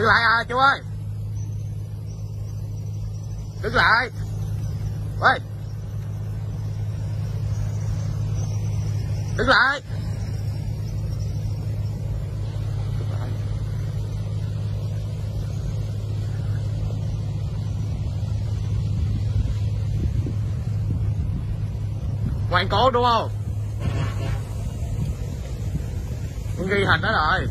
Đứng lại à chú ơi. Đứng lại. Ê. Đứng lại. Ngoan cố đúng không? Con ghi hình đó rồi.